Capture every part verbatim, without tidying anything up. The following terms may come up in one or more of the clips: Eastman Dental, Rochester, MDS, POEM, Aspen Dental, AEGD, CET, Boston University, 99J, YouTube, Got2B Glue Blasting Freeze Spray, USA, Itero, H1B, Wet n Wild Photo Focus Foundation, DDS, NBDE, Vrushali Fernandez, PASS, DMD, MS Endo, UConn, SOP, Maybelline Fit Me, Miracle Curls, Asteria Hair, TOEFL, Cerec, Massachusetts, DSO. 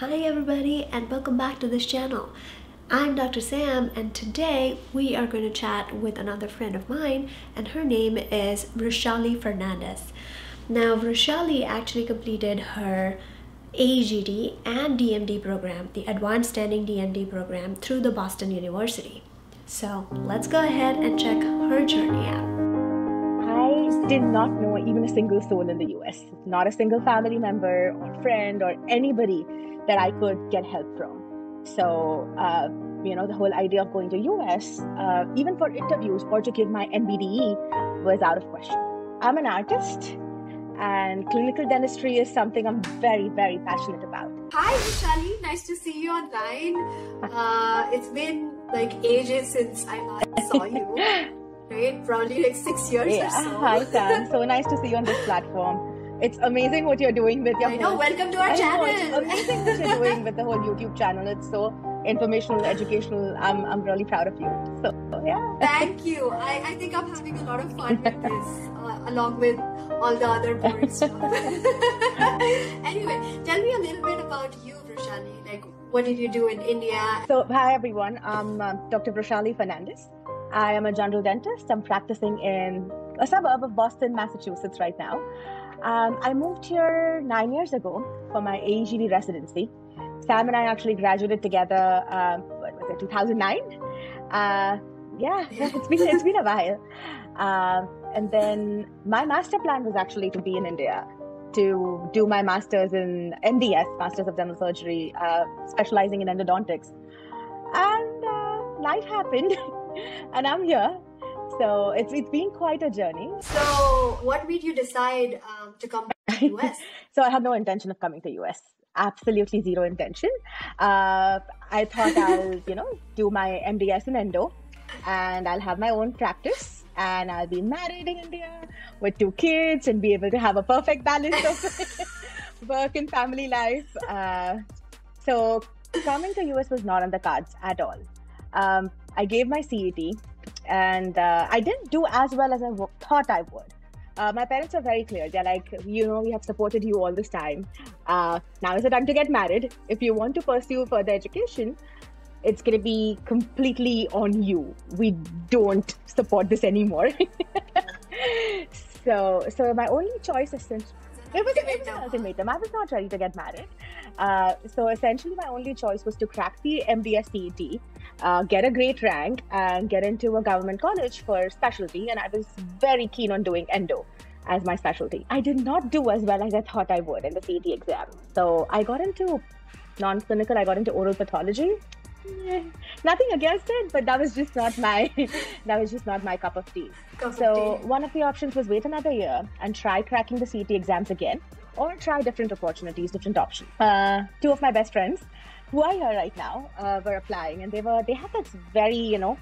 Hi everybody and welcome back to this channel. I'm Doctor Sam and today we are going to chat with another friend of mine and her name is Vrushali Fernandez. Now Vrushali actually completed her A E G D and D M D program, the Advanced Standing D M D program through the Boston University. So let's go ahead and check her journey out. Did not know even a single soul in the U S, not a single family member or friend or anybody that I could get help from. So, uh, you know, the whole idea of going to U S, uh, even for interviews or to give my N B D E was out of question. I'm an artist and clinical dentistry is something I'm very, very passionate about. Hi, Vrushali. Nice to see you online. Uh, it's been like ages since I last saw you. Right? Probably like six years yeah. or so. Hi Sam, so nice to see you on this platform. It's amazing what you're doing with your I know, whole... welcome to our I channel. Know, it's amazing what you're doing with the whole YouTube channel. It's so informational, educational. I'm, I'm really proud of you. So, yeah. Thank you. I, I think I'm having a lot of fun with this, uh, along with all the other boring stuff. Anyway, tell me a little bit about you, Vrushali. Like, what did you do in India? So, hi everyone. I'm uh, Doctor Vrushali Fernandez. I am a general dentist. I'm practicing in a suburb of Boston, Massachusetts right now. Um, I moved here nine years ago for my A E G D residency. Sam and I actually graduated together, uh, what was it, two thousand nine? Uh, yeah, it's been, it's been a while. Uh, and then my master plan was actually to be in India, to do my master's in M D S, Masters of Dental Surgery, uh, specializing in endodontics. And uh, life happened. And I'm here, so it's it's been quite a journey. So, what made you decide um, to come back to the U S? So, I had no intention of coming to the U S. Absolutely zero intention. Uh, I thought I'll, you know, do my M D S in Endo, and I'll have my own practice, and I'll be married in India with two kids, and be able to have a perfect balance of work and family life. Uh, so, coming to the U S was not on the cards at all. Um, I gave my C E T and uh, I didn't do as well as I thought I would. Uh, my parents are very clear. They're like, you know, we have supported you all this time. Uh, now is the time to get married. If you want to pursue further education, it's going to be completely on you. We don't support this anymore. so, so my only choice is since it was an ultimatum. I was not ready to get married. Uh, so essentially, my only choice was to crack the M D S C E T, uh, get a great rank, and get into a government college for specialty. And I was very keen on doing endo as my specialty. I did not do as well as I thought I would in the C E T exam. So I got into non-clinical, I got into oral pathology. Nothing against it, but that was just not my that was just not my cup of tea. Cup so of tea. One of the options was wait another year and try cracking the C E T exams again, or try different opportunities, different options. Uh, two of my best friends, who are here right now, uh, were applying, and they were they had that very you know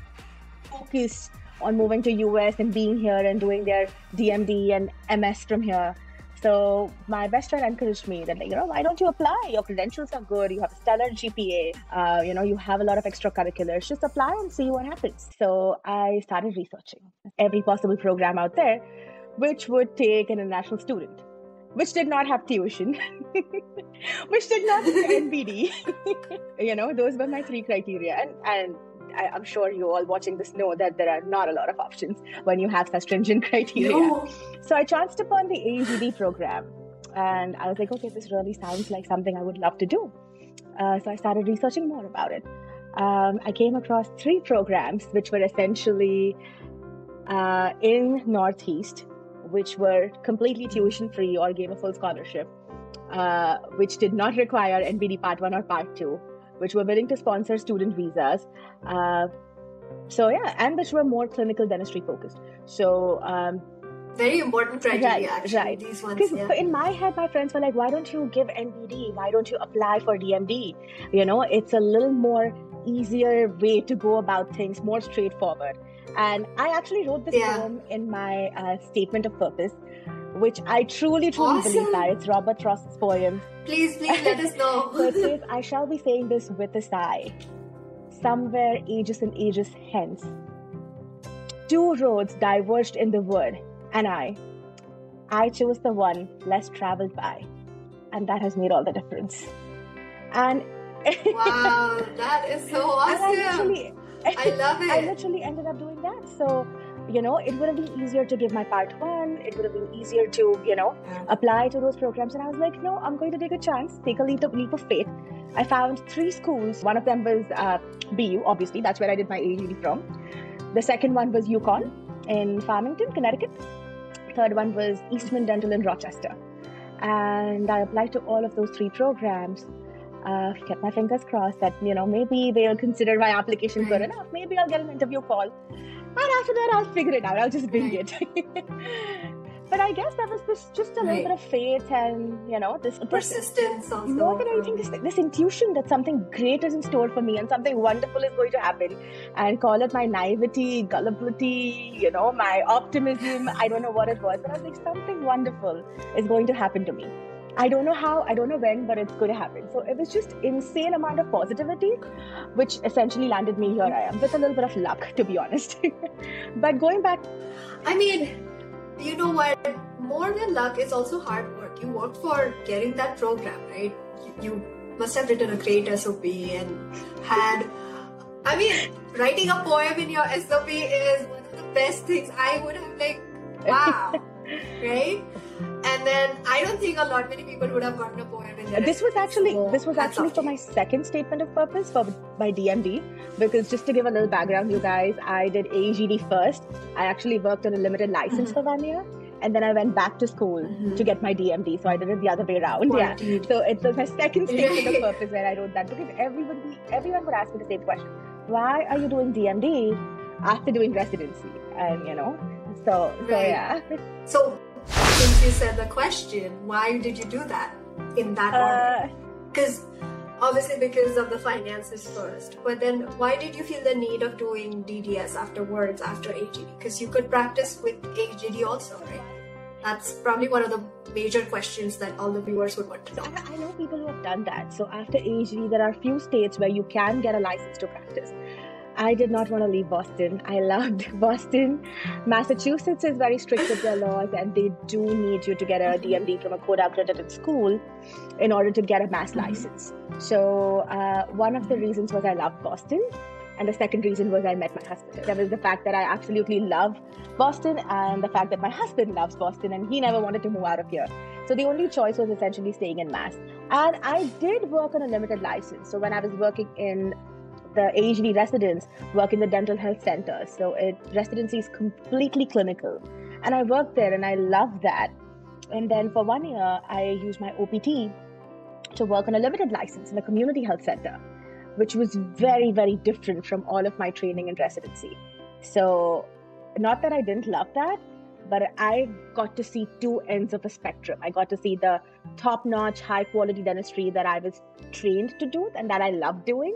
focus on moving to U S and being here and doing their D M D and M S from here. So my best friend encouraged me that, like, you know, why don't you apply? Your credentials are good. You have a stellar G P A. Uh, you know, you have a lot of extracurriculars. Just apply and see what happens. So I started researching every possible program out there, which would take an international student, which did not have tuition, which did not have N B D. You know, those were my three criteria. And, and I, I'm sure you all watching this know that there are not a lot of options when you have such stringent criteria. No. So I chanced upon the A E G D program and I was like, okay, this really sounds like something I would love to do. Uh, so I started researching more about it. Um, I came across three programs which were essentially uh, in Northeast, which were completely tuition free or gave a full scholarship, uh, which did not require N B D Part one or Part two. Which were willing to sponsor student visas. Uh, so yeah, and which were more clinical dentistry focused. So um, very important criteria, right, actually, right. These ones. Yeah. In my head, my friends were like, why don't you give N B D? Why don't you apply for D M D? You know, it's a little more easier way to go about things, more straightforward. And I actually wrote this yeah. poem in my uh, statement of purpose, which I truly, truly awesome. believe that. It's Robert Frost's poem. Please, please let us know. So it says, I shall be saying this with a sigh, somewhere ages and ages hence. Two roads diverged in the wood, and I, I chose the one less traveled by. And that has made all the difference. And wow, that is so awesome. I, I love it. I literally ended up doing that. So, you know, it would have been easier to give my part one. It would have been easier to, you know, yeah. apply to those programs. And I was like, no, I'm going to take a chance, take a leap of, leap of faith. I found three schools. One of them was uh, B U, obviously. That's where I did my A E G D from. The second one was UConn in Farmington, Connecticut. Third one was Eastman Dental in Rochester. And I applied to all of those three programs. Uh, kept my fingers crossed that, you know, maybe they'll consider my application good enough. Maybe I'll get an interview call. And after that, I'll figure it out. I'll just wing it. But I guess that was this, just a right. little bit of faith and, you know, this persistence. Also, more than anything, this, this intuition that something great is in store for me and something wonderful is going to happen. And call it my naivety, gullibility, you know, my optimism. I don't know what it was, but I was like, something wonderful is going to happen to me. I don't know how, I don't know when, but it's going to happen. So it was just insane amount of positivity, which essentially landed me here I am with a little bit of luck, to be honest. But going back, I mean, you know what? More than luck, it's also hard work. You worked for getting that program, right? You must have written a great S O P and had. I mean, writing a poem in your S O P is one of the best things. I would have like, wow, right? And then I don't think a lot many people would have gotten a poem in their This was actually so this was actually for my second statement of purpose for my D M D, because just to give a little background, you guys, I did A E G D first. I actually worked on a limited license mm-hmm. for one year, and then I went back to school mm-hmm. to get my D M D. So I did it the other way around. Wow, yeah. Dude. So it was my second statement of purpose where I wrote that, because everyone everyone would ask me the same question: why are you doing D M D after doing residency? And you know, so right. so yeah. So. Since you said the question, why did you do that in that order? Because obviously because of the finances first, but then why did you feel the need of doing D D S afterwards after A E G D? Because you could practice with A E G D also, right? That's probably one of the major questions that all the viewers would want to know. I know people who have done that. So after A E G D, there are few states where you can get a license to practice. I did not want to leave Boston. I loved Boston. Massachusetts is very strict with their laws, and they do need you to get a D M D from a CODA-accredited school in order to get a mass license. So uh, one of the reasons was I loved Boston, and the second reason was I met my husband. That was the fact that I absolutely love Boston, and the fact that my husband loves Boston, and he never wanted to move out of here. So the only choice was essentially staying in Mass. And I did work on a limited license. So when I was working in the A E G D residents, work in the dental health center. So it, residency is completely clinical. And I worked there and I loved that. And then for one year, I used my O P T to work on a limited license in the community health center, which was very, very different from all of my training and residency. So not that I didn't love that, but I got to see two ends of a spectrum. I got to see the top-notch, high-quality dentistry that I was trained to do and that I loved doing.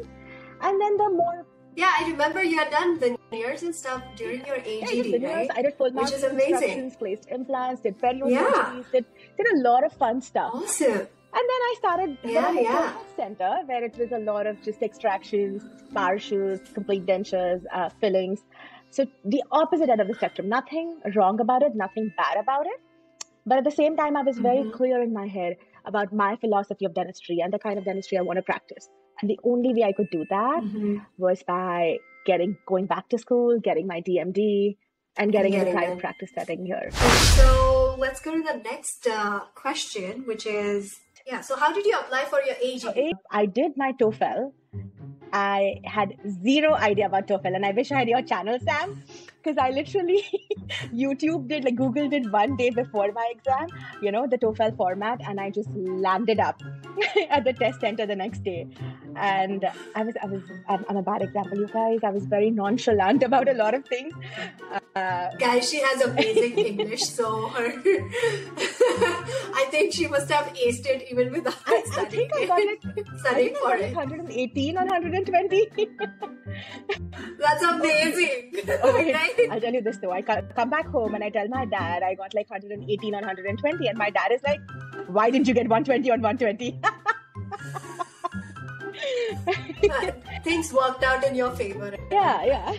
And then the more... Yeah, I remember you had done veneers and stuff during your A G D, yeah, I did veneers, right? I did full mouth reconstructions, placed implants, did perio yeah. did, did a lot of fun stuff. Awesome. And then I started yeah, in yeah. the health center, where it was a lot of just extractions, partials, complete dentures, uh, fillings. So the opposite end of the spectrum. Nothing wrong about it, nothing bad about it. But at the same time, I was very mm-hmm. clear in my head about my philosophy of dentistry and the kind of dentistry I want to practice. And the only way I could do that mm-hmm. was by getting going back to school, getting my D M D, and getting into private practice setting here. So let's go to the next uh, question, which is, yeah, so how did you apply for your A E G D? I did my TOEFL. I had zero idea about TOEFL, and I wish I had your channel, Sam, because I literally YouTube did, like Google did one day before my exam, you know, the TOEFL format, and I just landed up at the test center the next day. And I was, I was, I'm, I'm a bad example, you guys. I was very nonchalant about a lot of things. Uh, guys, she has amazing English, so her I think she must have aced it even without I, I think I got like, studying I for I got it. one eighteen or one twenty. That's amazing. Okay. I'll tell you this though. I come back home and I tell my dad I got like one eighteen on one twenty, and my dad is like, why didn't you get one twenty on one twenty? Things worked out in your favor. Yeah, yeah.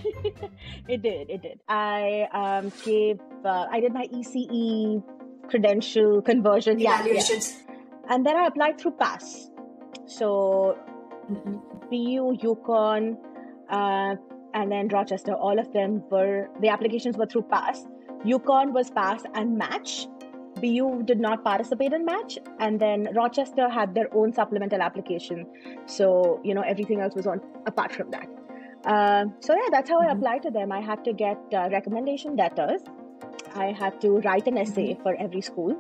It did, it did. I um, gave, uh, I did my E C E credential conversion. Yeah, yeah. And then I applied through PASS. So mm-hmm. B U, UConn, uh, and then Rochester, all of them were, the applications were through PASS. UConn was PASS and Match. B U did not participate in Match, and then Rochester had their own supplemental application. So, you know, everything else was on apart from that. Uh, so yeah, that's how mm-hmm. I applied to them. I had to get uh, recommendation letters. I had to write an essay mm-hmm. for every school.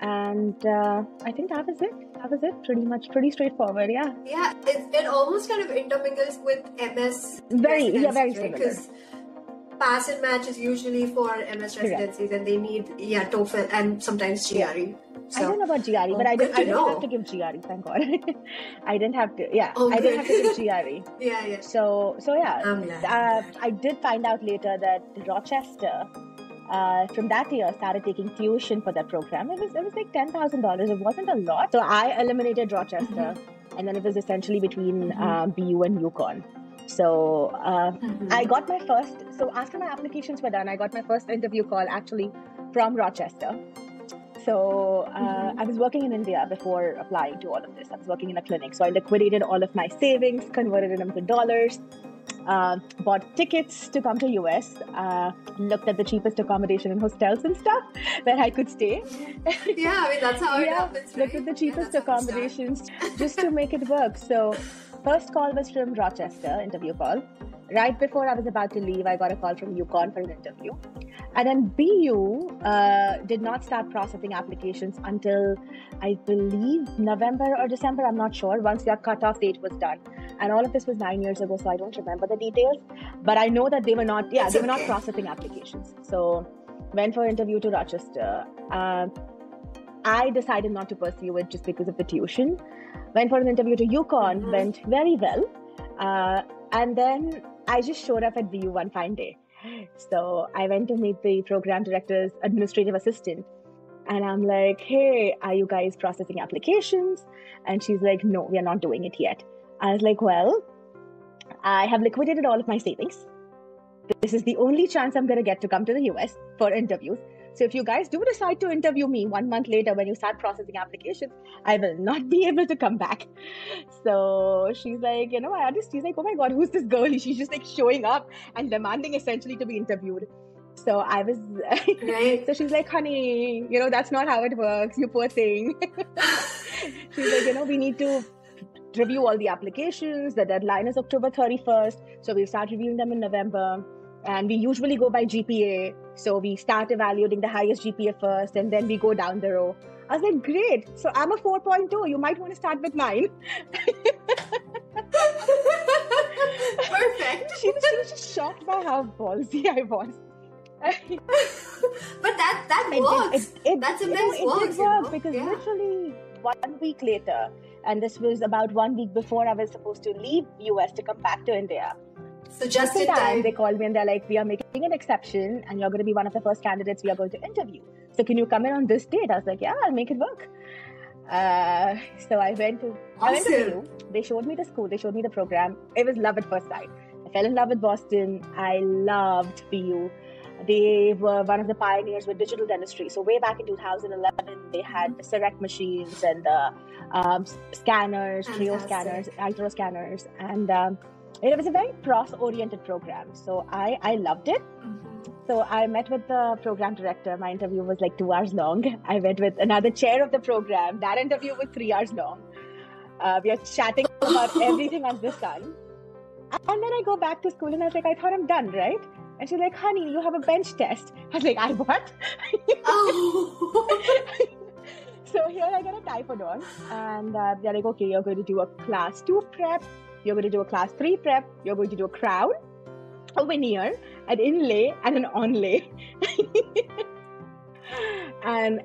And uh, I think that was it. That was it. Pretty much, pretty straightforward. Yeah. Yeah, it, it almost kind of intermingles with M S. Very, yeah, very right? similar. Because PASS and Match is usually for M S residencies, yeah. and they need yeah TOEFL and sometimes G R E. Yeah. So, I don't know about G R E, oh, but I didn't, I didn't have to give G R E. Thank God. I didn't have to. Yeah, oh, I didn't have to give G R E. yeah, yeah. So, so yeah, I'm glad, uh, I'm glad. I did find out later that Rochester. Uh, from that year, started taking tuition for that program. It was it was like ten thousand dollars. It wasn't a lot, so I eliminated Rochester, mm-hmm. and then it was essentially between mm-hmm. uh, B U and UConn. So uh, mm-hmm. I got my first. So after my applications were done, I got my first interview call actually from Rochester. So uh, mm-hmm. I was working in India before applying to all of this. I was working in a clinic, so I liquidated all of my savings, converted them to dollars. Uh, bought tickets to come to U S, uh, looked at the cheapest accommodation in hostels and stuff where I could stay. Yeah, I mean, that's how it yeah, happens, right? Looked at the cheapest yeah, accommodations just to make it work. So first call was from Rochester, interview call. Right before I was about to leave, I got a call from UConn for an interview. And then B U uh, did not start processing applications until, I believe, November or December. I'm not sure. Once their cutoff date was done. And all of this was nine years ago, so I don't remember the details. But I know that they were not, yeah, it's they were okay. not processing applications. So went for interview to Rochester. Uh, I decided not to pursue it just because of the tuition. Went for an interview to UConn. Mm-hmm. Went very well. Uh, and then I just showed up at B U one fine day. So I went to meet the program director's administrative assistant. And I'm like, hey, are you guys processing applications? And she's like, no, we are not doing it yet. I was like, well, I have liquidated all of my savings. This is the only chance I'm going to get to come to the U S for interviews. So if you guys do decide to interview me one month later when you start processing applications, I will not be able to come back. So she's like, you know, I just, she's like, oh my God, who's this girl? She's just like showing up and demanding essentially to be interviewed. So I was, right. so she's like, honey, you know, that's not how it works. You poor thing. She's like, you know, we need to review all the applications. The deadline is October thirty-first. So we start reviewing them in November. And we usually go by G P A. So we start evaluating the highest G P A first, and then we go down the row. I was like, great. So I'm a four point oh. You might want to start with nine. Perfect. She, she was just shocked by how ballsy I was. But that, that it works. Did, it, it, That's immense you know, works. It did work you know? because yeah. literally one week later, and this was about one week before I was supposed to leave U S to come back to India. So just in time, time, they called me and they're like, we are making an exception and you're going to be one of the first candidates we are going to interview. So can you come in on this date? I was like, yeah, I'll make it work. Uh, so I went to, awesome. I went to U. They showed me the school. They showed me the program. It was love at first sight. I fell in love with Boston. I loved B U. They were one of the pioneers with digital dentistry. So way back in two thousand eleven, they had the Cerec machines and the um, scanners, Creo scanners, Itero scanners, and... Um, It was a very cross-oriented program, so I, I loved it. Mm-hmm. So I met with the program director. My interview was like two hours long. I met with another chair of the program. That interview was three hours long. Uh, we are chatting about everything under the sun. And then I go back to school and I was like, I thought I'm done, right? And she's like, honey, you have a bench test. I was like, I what? Oh. So here I get a typhodon. And uh, they're like, okay, you're going to do a class two prep. You're going to do a class three prep. You're going to do a crown, a veneer, an inlay, and an onlay. And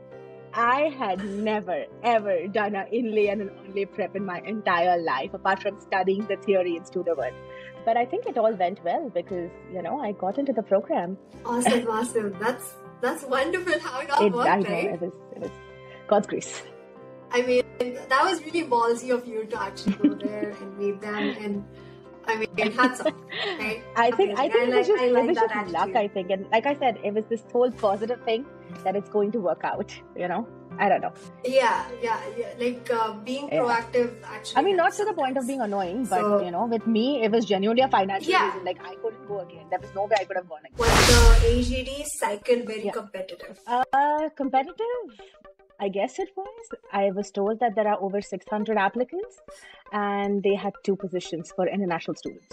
I had never, ever done an inlay and an onlay prep in my entire life, apart from studying the theory in Studerwood. But I think it all went well because, you know, I got into the program. Awesome, awesome. That's that's wonderful how it all it, worked, I know, right? It was, it was God's grace. I mean, that was really ballsy of you to actually go there and meet them, and I mean, hats off. Right? I think I, I think it was just, like, it was just luck. I think, and like I said, it was this whole positive thing that it's going to work out. You know, I don't know. Yeah, yeah, yeah. Like uh, being yeah. proactive. Actually, I mean, not to the point of being annoying, but so, you know, with me, it was genuinely a financial yeah. reason. Like I couldn't go again. There was no way I could have gone again. Was the A E G D cycle very yeah. competitive? Uh, competitive. I guess it was. I was told that there are over six hundred applicants and they had two positions for international students.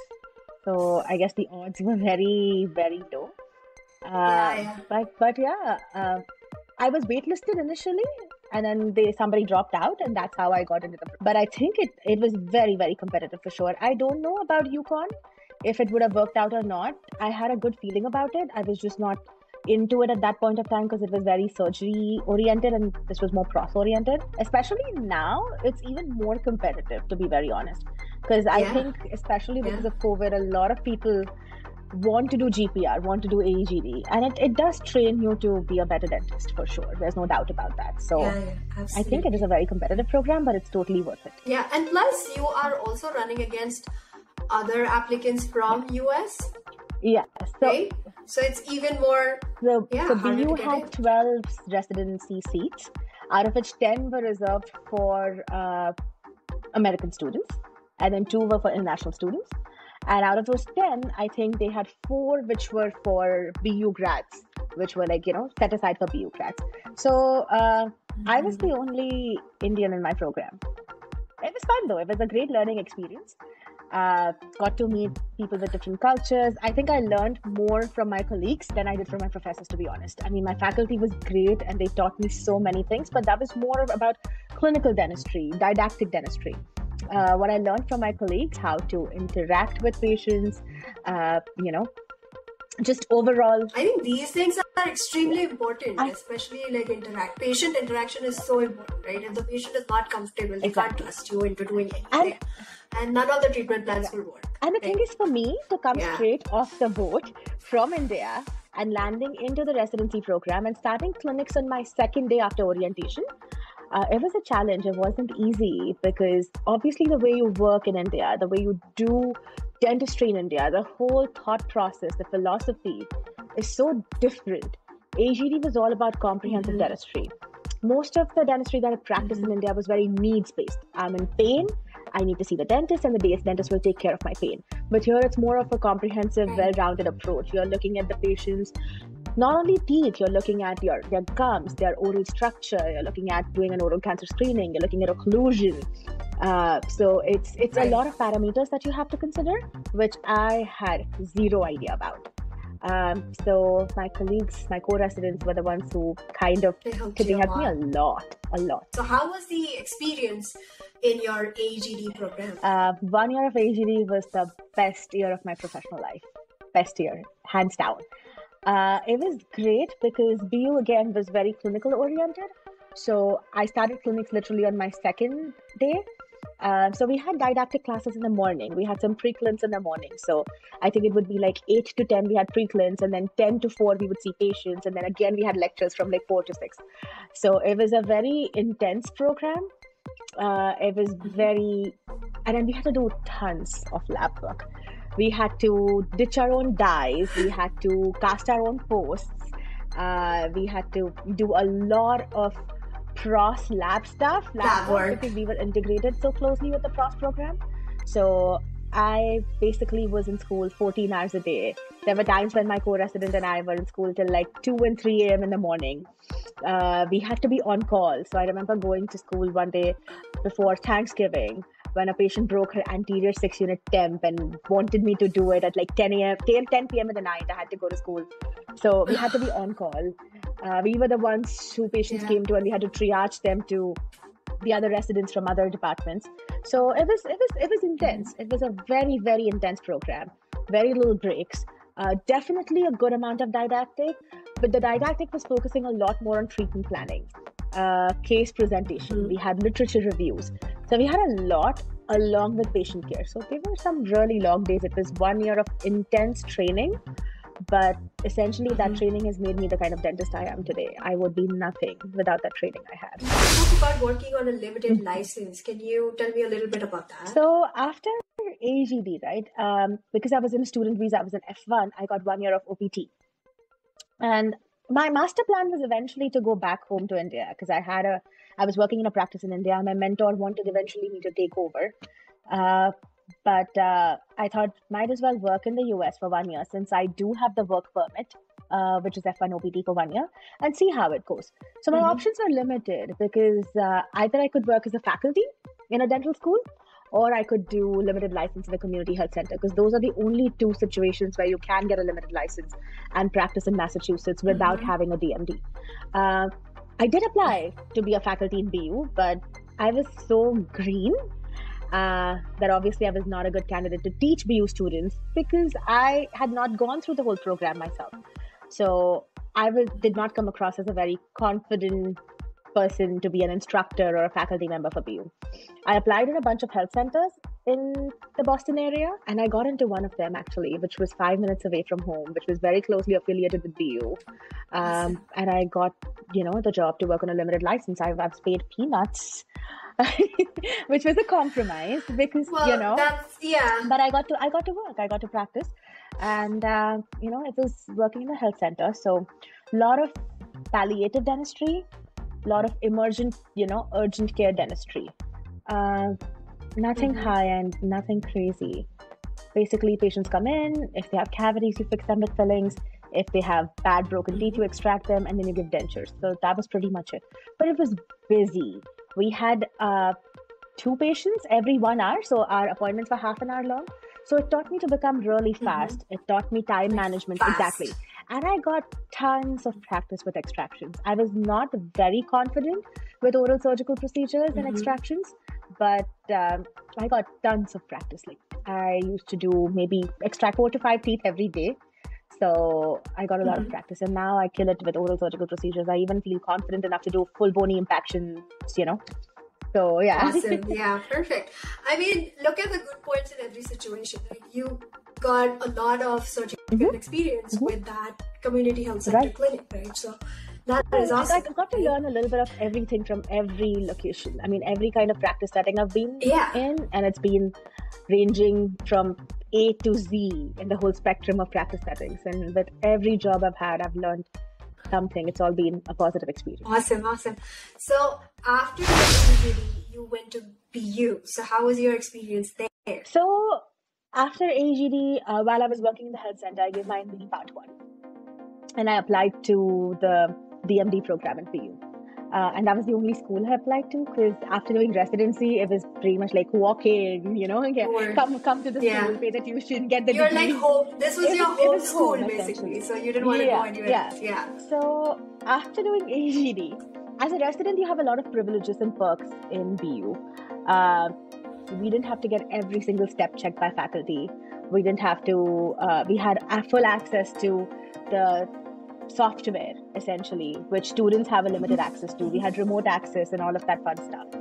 So I guess the odds were very, very low. Uh, yeah, yeah. But, but yeah, uh, I was waitlisted initially and then they somebody dropped out and that's how I got into the... But I think it, it was very, very competitive for sure. I don't know about UConn, if it would have worked out or not. I had a good feeling about it. I was just not... into it at that point of time because it was very surgery oriented and this was more cross oriented. Especially now, it's even more competitive, to be very honest, because yeah. I think especially because yeah. of COVID, a lot of people want to do G P R, want to do A E G D, and it, it does train you to be a better dentist for sure. There's no doubt about that. So yeah, yeah, I think it is a very competitive program, but it's totally worth it. Yeah, and plus you are also running against other applicants from yeah. U S. Yeah, so, right? So it's even more. So, yeah, so B U had it. twelve residency seats, out of which ten were reserved for uh, American students, and then two were for international students. And out of those ten, I think they had four which were for B U grads, which were like, you know, set aside for B U grads. So uh, mm-hmm. I was the only Indian in my program. It was fun though, it was a great learning experience. Uh, got to meet people with different cultures. I think I learned more from my colleagues than I did from my professors, to be honest. I mean, my faculty was great and they taught me so many things, but that was more about clinical dentistry, didactic dentistry. Uh, what I learned from my colleagues, how to interact with patients, uh, you know, just overall. I think these things are extremely important, I, especially like interact. Patient interaction is so important, right? If the patient is not comfortable, they exactly. can't trust you into doing anything. And, and none of the treatment plans yeah. will work. And the thing is, for me to come yeah. straight off the boat from India and landing into the residency program and starting clinics on my second day after orientation, uh, it was a challenge. It wasn't easy because obviously the way you work in India, the way you do dentistry in India, the whole thought process, the philosophy is so different. A G D was all about comprehensive mm-hmm. dentistry. Most of the dentistry that I practiced mm-hmm. in India was very needs-based. I'm in pain, I need to see the dentist and the dentist will take care of my pain. But here it's more of a comprehensive, well-rounded approach. You're looking at the patient's not only teeth, you're looking at your their gums, their oral structure, you're looking at doing an oral cancer screening, you're looking at occlusion. Uh, so it's it's right. a lot of parameters that you have to consider, which I had zero idea about. Um, so my colleagues, my co-residents were the ones who kind of they helped, they helped me a lot, a lot. So how was the experience in your A E G D program? Uh, one year of A E G D was the best year of my professional life. Best year, hands down. Uh, it was great because B U again was very clinical oriented. So I started clinics literally on my second day. Um, so we had didactic classes in the morning. We had some pre-clinics in the morning. So I think it would be like eight to ten, we had pre-clinics, and then ten to four, we would see patients. And then again, we had lectures from like four to six. So it was a very intense program. Uh, it was very, and then we had to do tons of lab work. We had to ditch our own dyes. We had to cast our own posts. Uh, we had to do a lot of P R O S lab stuff, lab, lab work, work, because we were integrated so closely with the P R O S program. So I basically was in school fourteen hours a day. There were times when my co-resident and I were in school till like two and three a.m. in the morning. Uh, we had to be on call. So I remember going to school one day before Thanksgiving when a patient broke her anterior six-unit temp and wanted me to do it at like ten a.m. till ten p.m. in the night. I had to go to school. So we had to be on call. Uh, we were the ones who patients yeah. came to, and we had to triage them to the other residents from other departments. So it was it was it was intense. It was a very very intense program. Very little breaks. Uh, definitely a good amount of didactic, but the didactic was focusing a lot more on treatment planning, uh, case presentation. Mm. We had literature reviews. So we had a lot along with patient care. So there were some really long days. It was one year of intense training. But essentially, mm-hmm. that training has made me the kind of dentist I am today. I would be nothing without that training I had. You talk about working on a limited mm-hmm. license. Can you tell me a little bit about that? So after A G D, right, um, because I was in a student visa, I was an F one, I got one year of O P T. And my master plan was eventually to go back home to India because I had a, I was working in a practice in India. My mentor wanted eventually me to take over. Uh, but uh, I thought might as well work in the U S for one year since I do have the work permit, uh, which is F one O P T for one year and see how it goes. So my mm-hmm. options were limited because uh, either I could work as a faculty in a dental school or I could do limited license in a community health center because those are the only two situations where you can get a limited license and practice in Massachusetts without mm-hmm. having a D M D. Uh, I did apply to be a faculty in B U, but I was so green Uh, that obviously I was not a good candidate to teach B U students because I had not gone through the whole program myself. So I was, did not come across as a very confident person to be an instructor or a faculty member for B U. I applied in a bunch of health centers in the Boston area and I got into one of them actually, which was five minutes away from home, which was very closely affiliated with B U. Um, and I got, you know, the job to work on a limited license. I've, I've paid peanuts. Which was a compromise because well, you know that's, yeah but I got to I got to work I got to practice and uh, you know it was working in a health center, so a lot of palliative dentistry, a lot of emergent you know urgent care dentistry, uh, nothing mm-hmm. high end, nothing crazy. Basically patients come in, if they have cavities you fix them with fillings, if they have bad broken teeth you extract them and then you give dentures. So that was pretty much it, but it was busy. We had uh, two patients every one hour, so our appointments were half an hour long. So it taught me to become really fast. Mm-hmm. It taught me time management, fast. Exactly. And I got tons of practice with extractions. I was not very confident with oral surgical procedures mm-hmm. and extractions, but um, I got tons of practice. Like I used to do maybe extract four to five teeth every day. So I got a lot mm-hmm. of practice and now I kill it with oral surgical procedures. I even feel confident enough to do full bony impactions, you know. So, yeah. Awesome. Yeah, perfect. I mean, look at the good points in every situation. Like you got a lot of surgical mm-hmm. experience mm-hmm. with that community health center right. clinic, right? So that is awesome. I got to learn a little bit of everything from every location. I mean, every kind of practice setting I've been yeah. in, and it's been ranging from A to Z in the whole spectrum of practice settings. And with every job I've had, I've learned something. It's all been a positive experience. Awesome, awesome. So after A E G D, you went to B U. So how was your experience there? So after A E G D, uh, while I was working in the health center, I gave my M D part one. And I applied to the D M D program in B U. Uh, and that was the only school I applied to because after doing residency, it was pretty much like walk in, you know, get, come come to the yeah. school, pay the tuition, get the You're degree. You're like home. This was it your was, home was school, home, basically. So you didn't want yeah. to go anywhere. Yeah. yeah. So after doing A E G D, as a resident, you have a lot of privileges and perks in B U. Uh, we didn't have to get every single step checked by faculty. We didn't have to, uh, we had full access to the software essentially, which students have a limited access to. We had remote access and all of that fun stuff.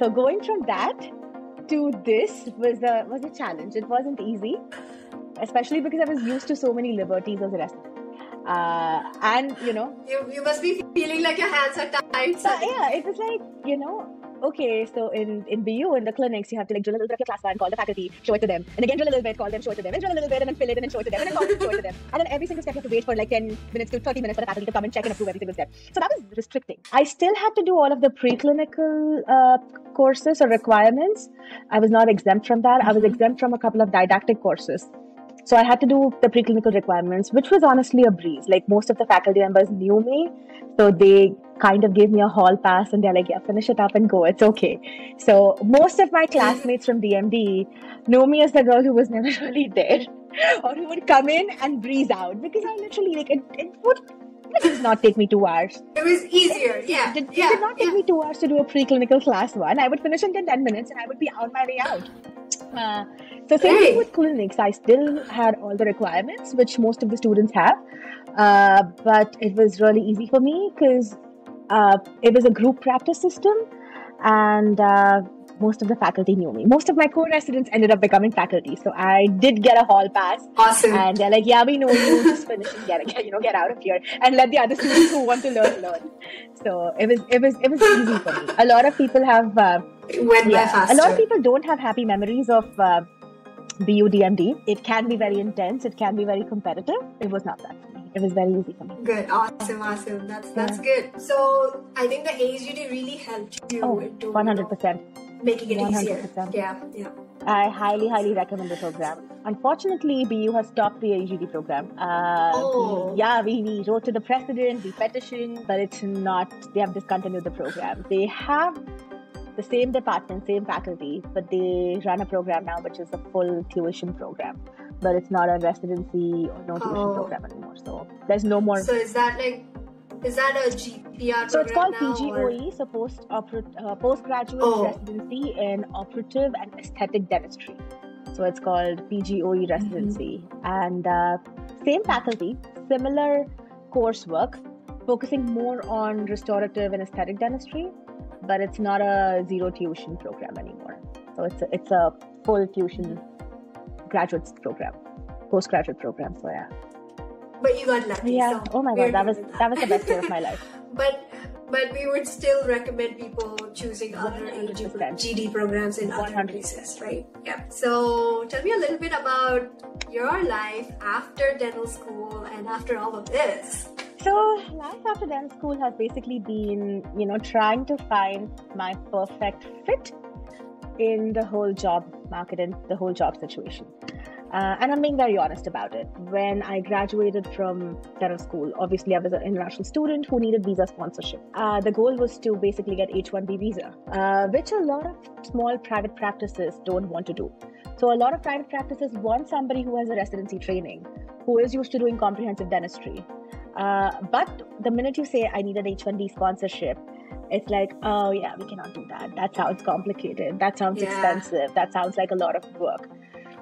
So going from that to this was a was a challenge. It wasn't easy, especially because I was used to so many liberties as a resident. Uh, and you know, you, you must be feeling like your hands are tied. So yeah, it was like you know. Okay, so in, in B U, in the clinics, you have to like drill a little bit of your class plan, call the faculty, show it to them. And again, drill a little bit, call them, show it to them. And drill a little bit, and then fill it in and show it to them. And then call them, show it to them. And then every single step, you have to wait for like ten minutes to thirty minutes for the faculty to come and check and approve every single step. So that was restricting. I still had to do all of the preclinical uh, courses or requirements. I was not exempt from that. I was exempt from a couple of didactic courses. So I had to do the preclinical requirements, which was honestly a breeze. Like most of the faculty members knew me. So they kind of gave me a hall pass and they're like, yeah, finish it up and go. It's okay. So most of my classmates from D M D know me as the girl who was never really there or who would come in and breeze out because I literally like it, it would it did not take me two hours. It was easier. It, yeah. It did, yeah. It did not take yeah. me two hours to do a preclinical class one. I would finish in ten minutes and I would be on my way out. Uh, so same thing with clinics. I still had all the requirements, which most of the students have. Uh, but it was really easy for me because uh, it was a group practice system and uh, most of the faculty knew me. Most of my co-residents ended up becoming faculty. So I did get a hall pass. Awesome. And they're like, yeah, we know you. Just finish and get, you know, get out of here and let the other students who want to learn, learn. So it was, it was, it was easy for me. A lot of people have... Uh, It went yeah. by faster. A lot of people don't have happy memories of uh, B U D M D. It can be very intense. It can be very competitive. It was not that for me. it was very easy for me. Good, awesome, awesome. That's that's yeah. good. So I think the A E G D really helped you. Oh, to one hundred percent. Making it one hundred percent. Easier. Yeah, yeah. I highly, highly recommend the program. Unfortunately, B U has stopped the A E G D program. Uh, oh. we, yeah, we, we wrote to the president, we petitioned, but it's not, they have discontinued the program. They have the same department, same faculty, but they run a program now, which is a full tuition program. But it's not a residency or no tuition oh. program anymore. So there's no more. So is that like, is that a G P R? So it's called P G O E, or? so post uh, postgraduate oh. residency in operative and aesthetic dentistry. So it's called P G O E residency, mm-hmm. and uh, same faculty, similar coursework, focusing more on restorative and aesthetic dentistry, but it's not a zero tuition program anymore. So it's a, it's a full tuition graduate program, postgraduate program. So yeah. But you got lucky. Yeah. So oh my God, that was that. that was the best year of my life. But but we would still recommend people choosing other A E G D programs in other places, right? Yeah. So tell me a little bit about your life after dental school and after all of this. So life after dental school has basically been, you know, trying to find my perfect fit in the whole job market and the whole job situation. Uh, and I'm being very honest about it. When I graduated from dental school, obviously I was an international student who needed visa sponsorship. Uh, the goal was to basically get H one B visa, uh, which a lot of small private practices don't want to do. So a lot of private practices want somebody who has a residency training, who is used to doing comprehensive dentistry. Uh, but the minute you say, I need an H one B sponsorship, it's like, oh yeah, we cannot do that. That sounds complicated. That sounds yeah. expensive. That sounds like a lot of work.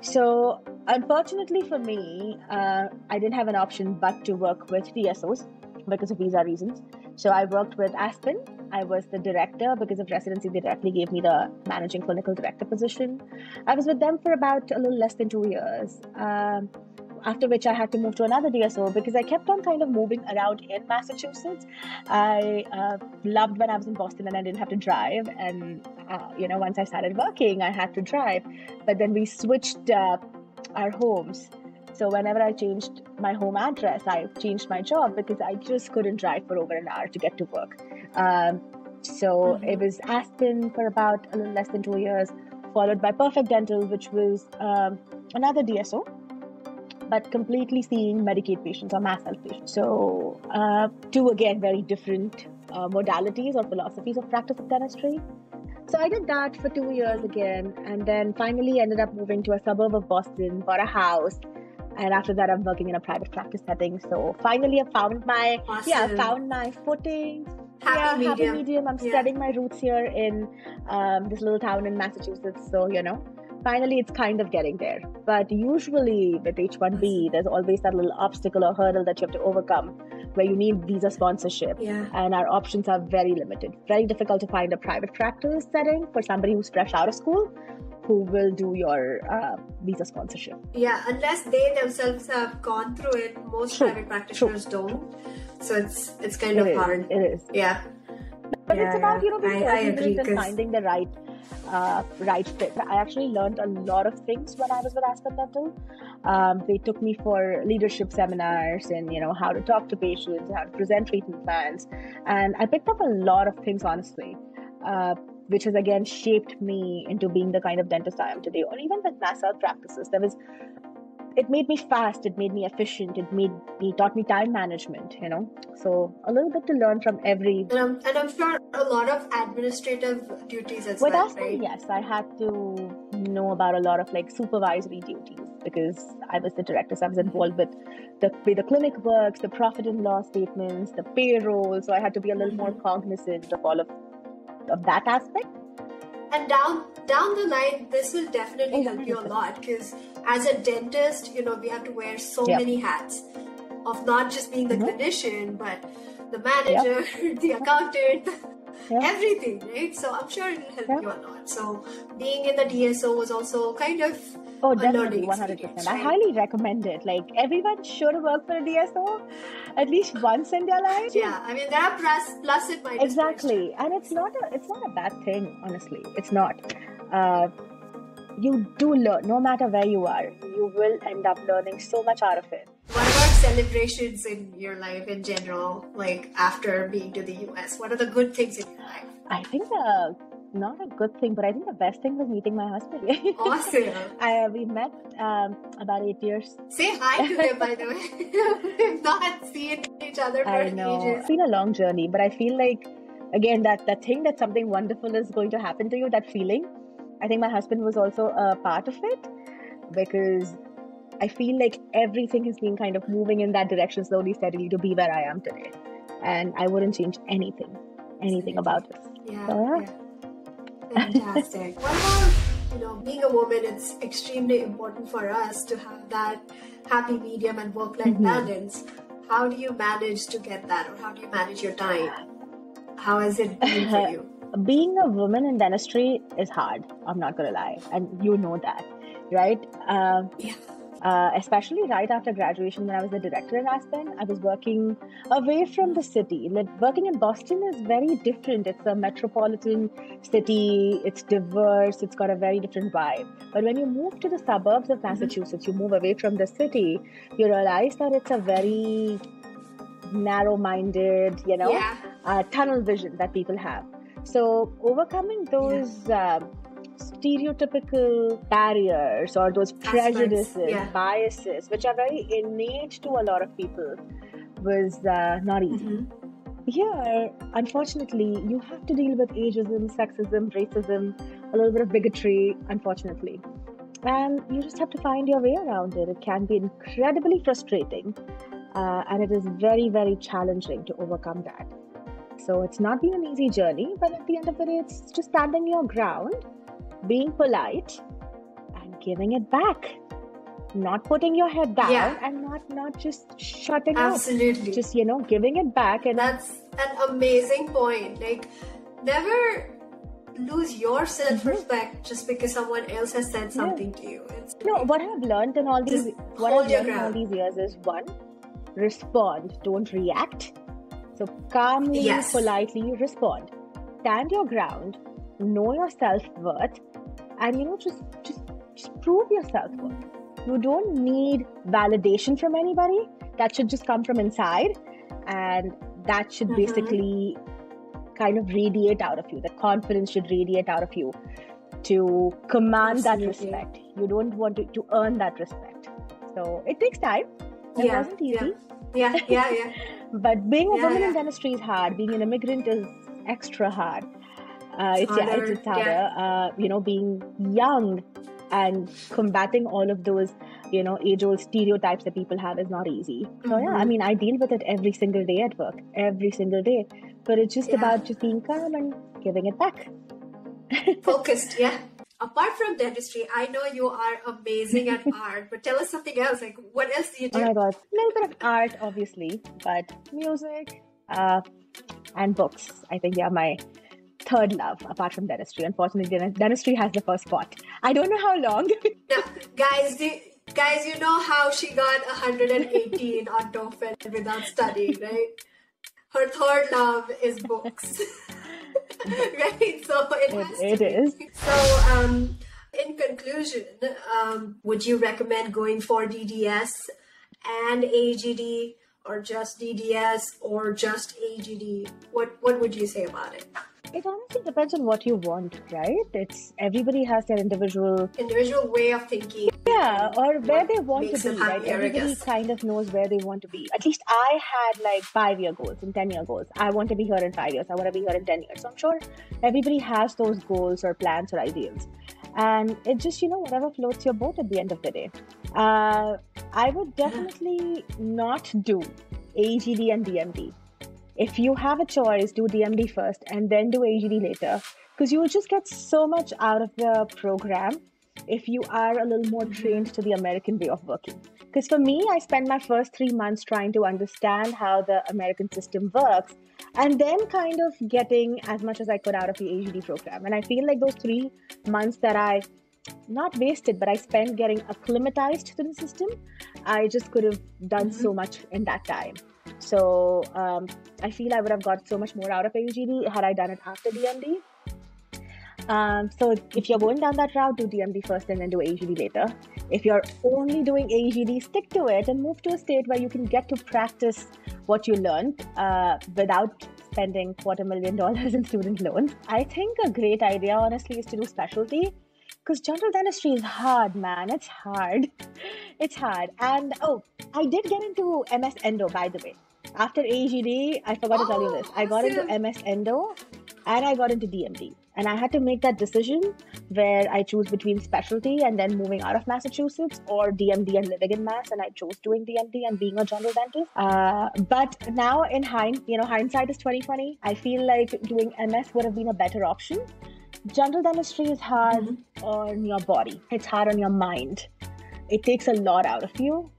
So unfortunately for me, uh, I didn't have an option but to work with D S Os because of visa reasons. So I worked with Aspen. I was the director because of residency. They directly gave me the managing clinical director position. I was with them for about a little less than two years, um, after which I had to move to another D S O because I kept on kind of moving around in Massachusetts. I uh, loved when I was in Boston and I didn't have to drive. And, uh, you know, once I started working, I had to drive. But then we switched uh, our homes. So whenever I changed my home address, I changed my job because I just couldn't drive for over an hour to get to work. Um, so mm-hmm. it was Aspen for about a little less than two years, followed by Perfect Dental, which was um, another D S O, but completely seeing Medicaid patients or mass health patients. So uh, two, again, very different uh, modalities or philosophies of practice of dentistry. So I did that for two years again, and then finally ended up moving to a suburb of Boston, bought a house. And after that, I'm working in a private practice setting. So finally, I found my awesome. yeah, I found my footing. Happy, yeah, medium. happy medium. I'm yeah. studying my roots here in um, this little town in Massachusetts. So, you know, finally, it's kind of getting there. But usually with H one B, there's always that little obstacle or hurdle that you have to overcome where you need visa sponsorship. Yeah. And our options are very limited. Very difficult to find a private practice setting for somebody who's fresh out of school who will do your uh, visa sponsorship. Yeah, unless they themselves have gone through it, most True. private practitioners True. don't. So it's it's kind it of is. hard. It is. Yeah. But yeah, it's about, you know, being confident and finding the right uh, right fit. I actually learned a lot of things when I was with Aspen Dental. Um, they took me for leadership seminars and, you know, how to talk to patients, how to present treatment plans. And I picked up a lot of things, honestly, uh, which has again shaped me into being the kind of dentist I am today. Or even with mass health practices, there was, it made me fast, it made me efficient, it made me, taught me time management, you know. So a little bit to learn from every... And I'm, and I'm sure a lot of administrative duties as with well, Aspen, right? Yes, I had to know about a lot of like supervisory duties because I was the director, so I was involved with the way the clinic works, the profit and loss statements, the payroll, so I had to be a little more cognizant of all of, of that aspect. And down down the line, this will definitely help you a lot because as a dentist, you know, we have to wear so yep. many hats of not just being the mm-hmm. clinician, but the manager, yep. the accountant, yep. everything, right? So I'm sure it will help yep. you a lot. So being in the D S O was also kind of oh, a learning experience. one hundred percent. Right? I highly recommend it. Like everyone should work for a D S O at least once in their life. Yeah, I mean, there are plus, plus in my Exactly. And it's not, a, it's not a bad thing, honestly. It's not. Uh, you do learn, no matter where you are, you will end up learning so much out of it. What about celebrations in your life in general, like after being to the U S? What are the good things in your life? I think the not a good thing, but I think the best thing was meeting my husband. Awesome. I, we met um, about eight years. Say hi to him, by the way. We've not seen each other for I know. ages. It's been a long journey, but I feel like, again, that, that thing that something wonderful is going to happen to you, that feeling, I think my husband was also a part of it, because I feel like everything has been kind of moving in that direction slowly, steadily, to be where I am today. And I wouldn't change anything, anything about it. Yeah. So, yeah. Fantastic. What about, you know, being a woman, it's extremely important for us to have that happy medium and work-life mm-hmm. balance. How do you manage to get that, or how do you manage your time? How has it been for you? Being a woman in dentistry is hard, I'm not going to lie. And you know that, right? Uh, yeah. Uh, especially right after graduation, when I was the director in Aspen, I was working away from the city. Like, working in Boston is very different. It's a metropolitan city, it's diverse, it's got a very different vibe. But when you move to the suburbs of Massachusetts, mm-hmm. you move away from the city, you realize that it's a very narrow-minded, you know, yeah. uh, tunnel vision that people have. So overcoming those... Yeah. Uh, stereotypical barriers or those prejudices, yeah. biases, which are very innate to a lot of people, was uh, not easy. Mm-hmm. Here, unfortunately, you have to deal with ageism, sexism, racism, a little bit of bigotry, unfortunately. And you just have to find your way around it. It can be incredibly frustrating, uh, and it is very, very challenging to overcome that. So it's not been an easy journey, but at the end of the day, it's just standing your ground, being polite and giving it back, not putting your head down, yeah. and not not just shutting up. Absolutely. Just, you know, giving it back. And that's an amazing point. Like, never lose your self-respect mm-hmm. just because someone else has said something yeah. to you. It's no, like, what I've learned in all these what I've learned in all these years is, one, respond, don't react. So calmly, yes. politely respond. Stand your ground. Know your self-worth, and you know, just, just just prove your self-worth. You don't need validation from anybody. That should just come from inside, and that should uh-huh. basically kind of radiate out of you. The confidence should radiate out of you to command Absolutely. that respect. You don't want to, to earn that respect. So it takes time. It yeah, wasn't easy. Yeah, yeah, yeah. yeah. But being a yeah, woman yeah. in dentistry is hard. Being an immigrant is extra hard. Uh, it's, yeah, it's, it's harder, yeah. uh, you know, being young and combating all of those, you know, age-old stereotypes that people have is not easy. Mm-hmm. So, yeah, I mean, I deal with it every single day at work, every single day. But it's just yeah. about just being calm and giving it back. Focused, yeah. Apart from dentistry, I know you are amazing at art, but tell us something else. Like, what else do you do? Oh, my God. A little bit of art, obviously, but music uh, and books, I think, yeah, my... third love, apart from dentistry. Unfortunately, dentistry has the first spot. I don't know how long. Now, guys, do, guys, you know how she got one hundred eighteen on TOEFL without studying, right? Her third love is books, right? So it, it, has it to is. Be. So, um, in conclusion, um, would you recommend going for D D S and A E G D, or just D D S, or just A E G D? What What would you say about it? It honestly depends on what you want, right? It's everybody has their individual individual way of thinking. Yeah, or where they want to be, right? Everybody kind of knows where they want to be. At least I had like five-year goals and ten-year goals. I want to be here in five years. I want to be here in ten years. So I'm sure everybody has those goals or plans or ideals. And it just, you know, whatever floats your boat at the end of the day. Uh, I would definitely not do A E G D and D M D. If you have a choice, do D M D first and then do A E G D later, because you will just get so much out of the program if you are a little more trained to the American way of working. Because for me, I spent my first three months trying to understand how the American system works and then kind of getting as much as I could out of the A E G D program. And I feel like those three months that I, not wasted, but I spent getting acclimatized to the system, I just could have done so much in that time. So um, I feel I would have got so much more out of A E G D had I done it after D M D. Um, so if you're going down that route, do D M D first and then do A E G D later. If you're only doing A E G D, stick to it and move to a state where you can get to practice what you learned uh, without spending quarter million dollars in student loans. I think a great idea, honestly, is to do specialty, because general dentistry is hard, man. It's hard. It's hard. And oh, I did get into M S Endo, by the way. After A E G D, I forgot oh, to tell you this. I got into M S Endo and I got into D M D. And I had to make that decision where I choose between specialty and then moving out of Massachusetts, or D M D and living in Mass. And I chose doing D M D and being a general dentist. Uh, but now in hind, you know, hindsight is twenty twenty. I feel like doing M S would have been a better option. General dentistry is hard mm-hmm. on your body. It's hard on your mind. It takes a lot out of you.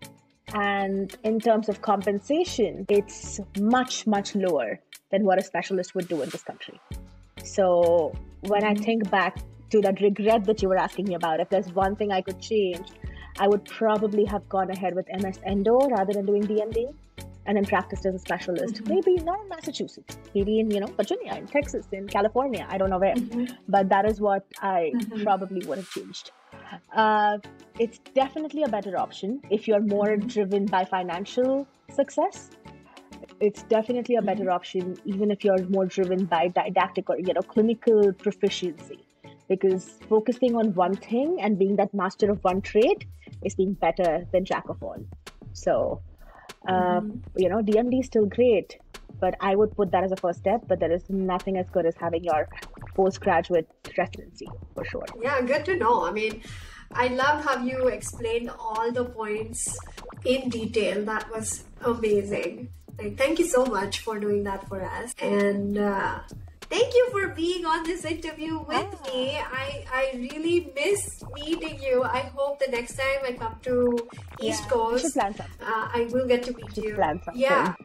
And in terms of compensation, it's much, much lower than what a specialist would do in this country. So when I think back to that regret that you were asking me about, if there's one thing I could change, I would probably have gone ahead with M S Endo rather than doing D M D and then practiced as a specialist. Mm-hmm. Maybe not in Massachusetts, maybe in, you know, Virginia, in Texas, in California, I don't know where. Mm-hmm. But that is what I mm-hmm. probably would have changed. Uh, it's definitely a better option if you're more mm-hmm. driven by financial success. It's definitely a better mm-hmm. option, even if you're more driven by didactic or, you know, clinical proficiency, because focusing on one thing and being that master of one trade is being better than jack of all. So, uh, mm-hmm. you know, D M D is still great, but I would put that as a first step. But there is nothing as good as having your postgraduate residency, for sure. Yeah, good to know. I mean, I loved how you explained all the points in detail. That was amazing. Like, thank you so much for doing that for us. And uh, thank you for being on this interview with yeah. me. I, I really miss meeting you. I hope the next time I come to East yeah. Coast, uh, I will get to meet you. Plan something. Yeah.